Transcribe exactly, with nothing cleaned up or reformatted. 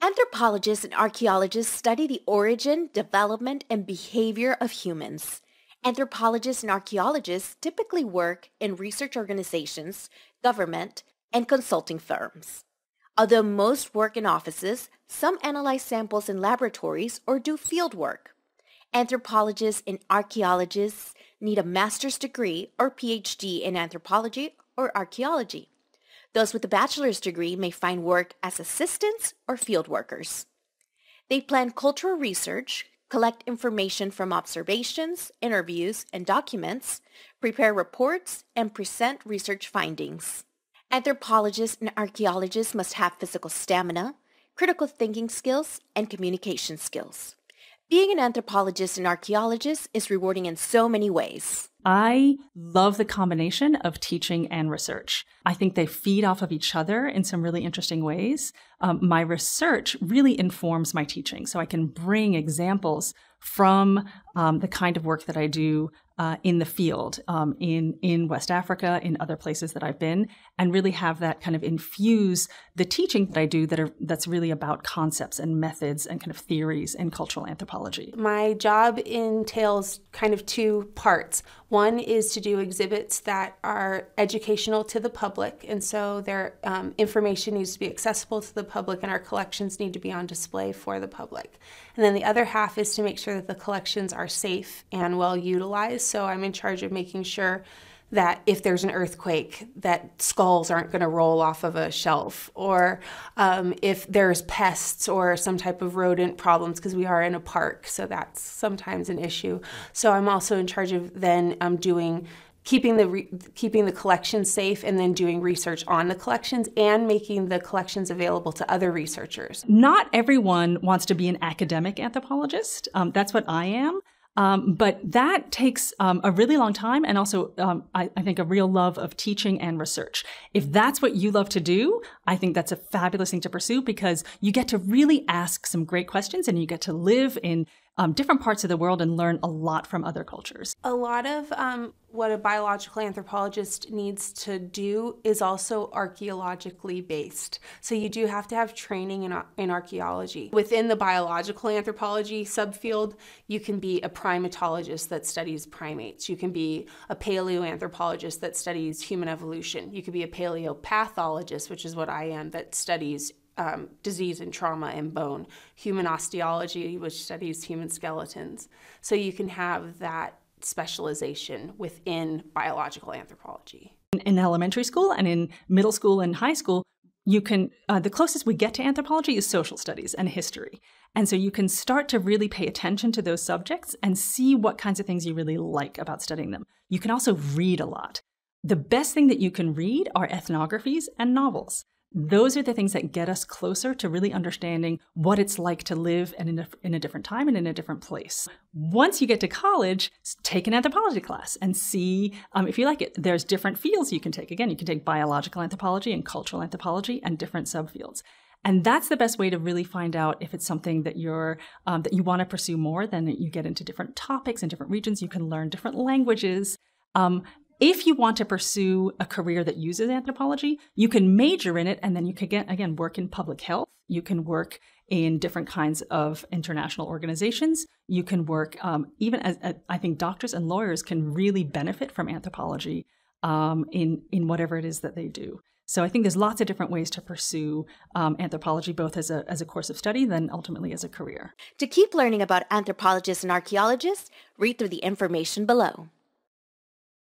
Anthropologists and archaeologists study the origin, development, and behavior of humans. Anthropologists and archaeologists typically work in research organizations, government, and consulting firms. Although most work in offices, some analyze samples in laboratories or do field work. Anthropologists and archaeologists need a master's degree or P H D in anthropology or archaeology. Those with a bachelor's degree may find work as assistants or field workers. They plan cultural research, collect information from observations, interviews, and documents, prepare reports, and present research findings. Anthropologists and archaeologists must have physical stamina, critical thinking skills, and communication skills. Being an anthropologist and archaeologist is rewarding in so many ways. I love the combination of teaching and research. I think they feed off of each other in some really interesting ways. Um, my research really informs my teaching, so I can bring examples from um, the kind of work that I do uh, in the field, um, in, in West Africa, in other places that I've been, and really have that kind of infuse the teaching that I do that are, that's really about concepts and methods and kind of theories in cultural anthropology. My job entails kind of two parts. One is to do exhibits that are educational to the public, and so their um, information needs to be accessible to the public and our collections need to be on display for the public. And then the other half is to make sure that the collections are safe and well utilized, so I'm in charge of making sure that if there's an earthquake, that skulls aren't going to roll off of a shelf, or um, if there's pests or some type of rodent problems, because we are in a park, so that's sometimes an issue. So I'm also in charge of then um, doing keeping the re keeping the collections safe, and then doing research on the collections and making the collections available to other researchers. Not everyone wants to be an academic anthropologist. Um, that's what I am. Um, but that takes um, a really long time, and also um, I, I think a real love of teaching and research. If that's what you love to do, I think that's a fabulous thing to pursue, because you get to really ask some great questions and you get to live in um, different parts of the world and learn a lot from other cultures. A lot of um, what a biological anthropologist needs to do is also archaeologically based. So you do have to have training in, in archaeology. Within the biological anthropology subfield, you can be a primatologist that studies primates. You can be a paleoanthropologist that studies human evolution. You could be a paleopathologist, which is what I am, that studies um, disease and trauma and bone. Human osteology, which studies human skeletons. So you can have that specialization within biological anthropology. In, in elementary school and in middle school and high school, you can, uh, the closest we get to anthropology is social studies and history. And so you can start to really pay attention to those subjects and see what kinds of things you really like about studying them. You can also read a lot. The best thing that you can read are ethnographies and novels. Those are the things that get us closer to really understanding what it's like to live in a, in a different time and in a different place. Once you get to college, take an anthropology class and see um, if you like it. There's different fields you can take. Again, you can take biological anthropology and cultural anthropology and different subfields. And that's the best way to really find out if it's something that you're um, that you want to pursue more. Then you get into different topics and different regions. You can learn different languages. Um, If you want to pursue a career that uses anthropology, you can major in it, and then you can, get, again, work in public health. You can work in different kinds of international organizations. You can work, um, even as, as I think doctors and lawyers can really benefit from anthropology um, in, in whatever it is that they do. So I think there's lots of different ways to pursue um, anthropology, both as a, as a course of study, then ultimately as a career. To keep learning about anthropologists and archaeologists, read through the information below.